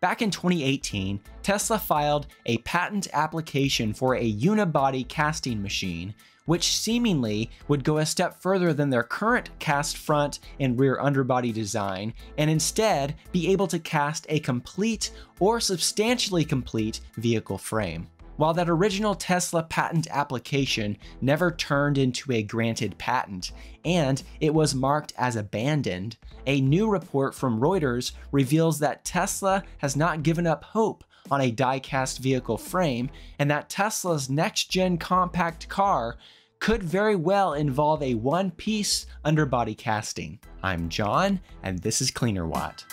Back in 2018, Tesla filed a patent application for a unibody casting machine, which seemingly would go a step further than their current cast front and rear underbody design, and instead be able to cast a complete or substantially complete vehicle frame. While that original Tesla patent application never turned into a granted patent, and it was marked as abandoned, a new report from Reuters reveals that Tesla has not given up hope on a die-cast vehicle frame, and that Tesla's next-gen compact car could very well involve a one-piece underbody casting. I'm John, and this is CleanerWatt.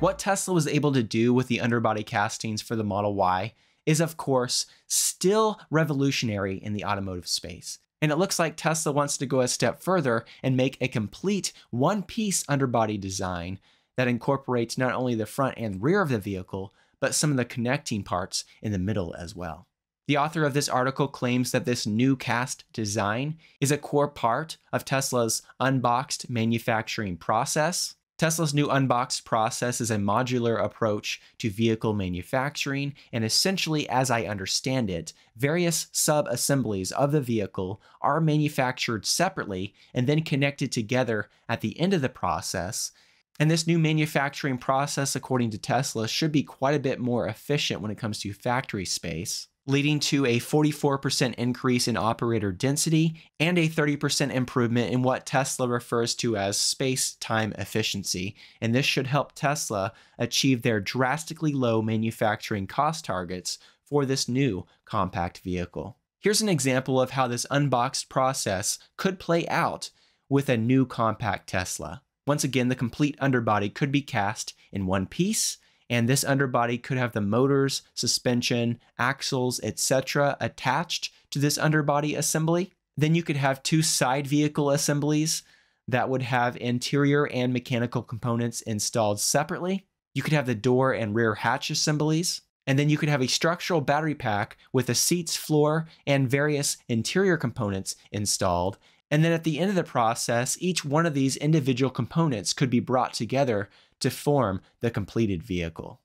What Tesla was able to do with the underbody castings for the Model Y is, of course, still revolutionary in the automotive space. And it looks like Tesla wants to go a step further and make a complete one-piece underbody design that incorporates not only the front and rear of the vehicle, but some of the connecting parts in the middle as well. The author of this article claims that this new cast design is a core part of Tesla's unboxed manufacturing process. Tesla's new unboxed process is a modular approach to vehicle manufacturing, and essentially, as I understand it, various sub-assemblies of the vehicle are manufactured separately and then connected together at the end of the process. And this new manufacturing process, according to Tesla, should be quite a bit more efficient when it comes to factory space, leading to a 44% increase in operator density and a 30% improvement in what Tesla refers to as space-time efficiency. And this should help Tesla achieve their drastically low manufacturing cost targets for this new compact vehicle. Here's an example of how this unboxed process could play out with a new compact Tesla. Once again, the complete underbody could be cast in one piece, and this underbody could have the motors, suspension, axles, etc. attached to this underbody assembly. Then you could have two side vehicle assemblies that would have interior and mechanical components installed separately. You could have the door and rear hatch assemblies. And then you could have a structural battery pack with the seats, floor, and various interior components installed. And then at the end of the process, each one of these individual components could be brought together to form the completed vehicle.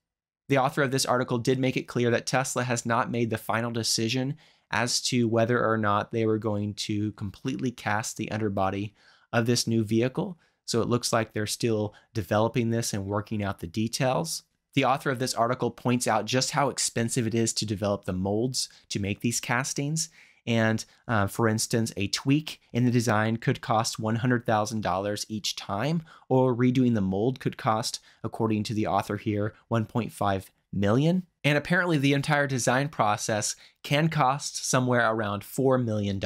The author of this article did make it clear that Tesla has not made the final decision as to whether or not they were going to completely cast the underbody of this new vehicle. So it looks like they're still developing this and working out the details. The author of this article points out just how expensive it is to develop the molds to make these castings. And for instance, a tweak in the design could cost $100,000 each time, or redoing the mold could cost, according to the author here, $1.5 million. And apparently the entire design process can cost somewhere around $4 million.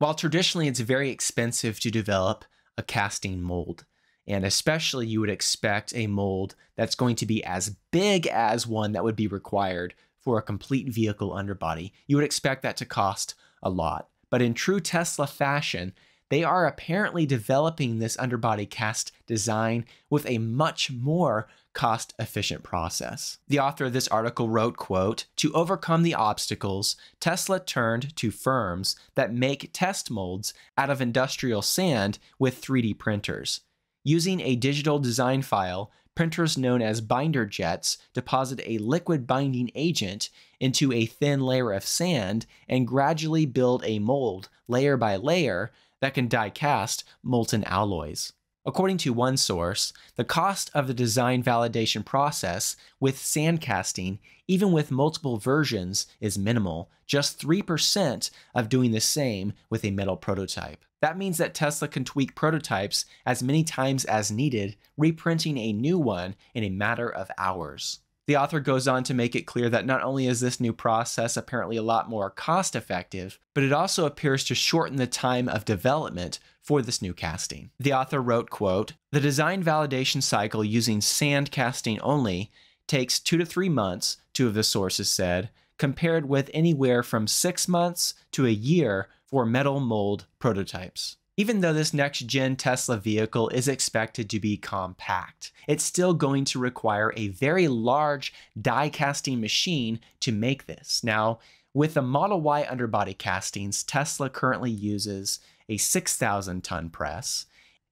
While traditionally it's very expensive to develop a casting mold, and especially you would expect a mold that's going to be as big as one that would be required for a complete vehicle underbody, you would expect that to cost a lot. But in true Tesla fashion, they are apparently developing this underbody cast design with a much more cost-efficient process. The author of this article wrote, quote, "To overcome the obstacles, Tesla turned to firms that make test molds out of industrial sand with 3D printers. Using a digital design file, printers known as binder jets deposit a liquid binding agent into a thin layer of sand and gradually build a mold, layer by layer, that can die cast molten alloys." According to one source, the cost of the design validation process with sand casting, even with multiple versions, is minimal, just 3% of doing the same with a metal prototype. That means that Tesla can tweak prototypes as many times as needed, reprinting a new one in a matter of hours. The author goes on to make it clear that not only is this new process apparently a lot more cost-effective, but it also appears to shorten the time of development for this new casting. The author wrote, quote, "The design validation cycle using sand casting only takes 2 to 3 months, two of the sources said, compared with anywhere from 6 months to a year for metal mold prototypes." Even though this next-gen Tesla vehicle is expected to be compact, it's still going to require a very large die-casting machine to make this. Now, with the Model Y underbody castings, Tesla currently uses a 6,000-ton press,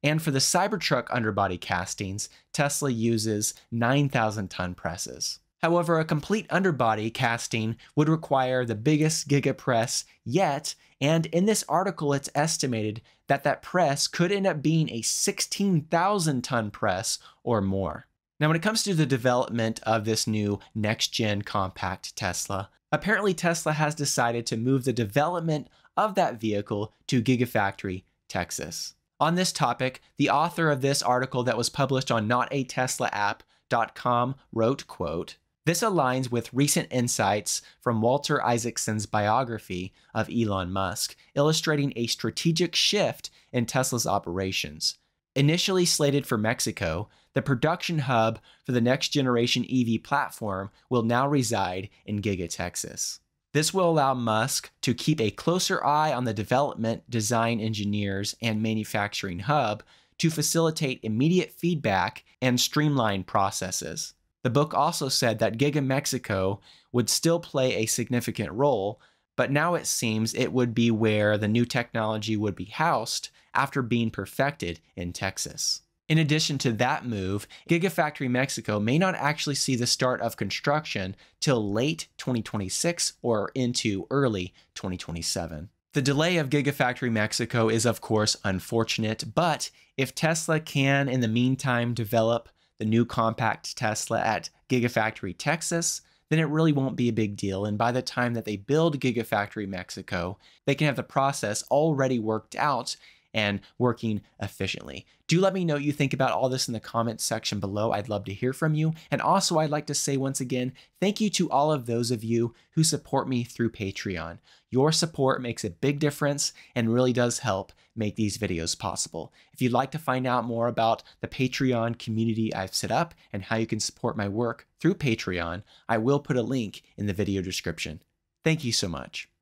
And for the Cybertruck underbody castings, Tesla uses 9,000-ton presses. However, a complete underbody casting would require the biggest gigapress yet, and in this article it's estimated that that press could end up being a 16,000-ton press or more. Now, when it comes to the development of this new next-gen compact Tesla, apparently Tesla has decided to move the development of that vehicle to Gigafactory, Texas. On this topic, the author of this article that was published on NotATeslaApp.com wrote, quote, "This aligns with recent insights from Walter Isaacson's biography of Elon Musk, illustrating a strategic shift in Tesla's operations. Initially slated for Mexico, the production hub for the next-generation EV platform will now reside in Giga, Texas. This will allow Musk to keep a closer eye on the development, design engineers, and manufacturing hub to facilitate immediate feedback and streamline processes." The book also said that Giga Mexico would still play a significant role, but now it seems it would be where the new technology would be housed after being perfected in Texas. In addition to that move, Gigafactory Mexico may not actually see the start of construction till late 2026 or into early 2027. The delay of Gigafactory Mexico is, of course, unfortunate, but if Tesla can, in the meantime, develop the new compact Tesla at Gigafactory Texas, then it really won't be a big deal, and by the time that they build Gigafactory Mexico, they can have the process already worked out and working efficiently. Do let me know what you think about all this in the comments section below. I'd love to hear from you. And also, I'd like to say once again, thank you to all of those of you who support me through Patreon. Your support makes a big difference and really does help make these videos possible. If you'd like to find out more about the Patreon community I've set up and how you can support my work through Patreon, I will put a link in the video description. Thank you so much.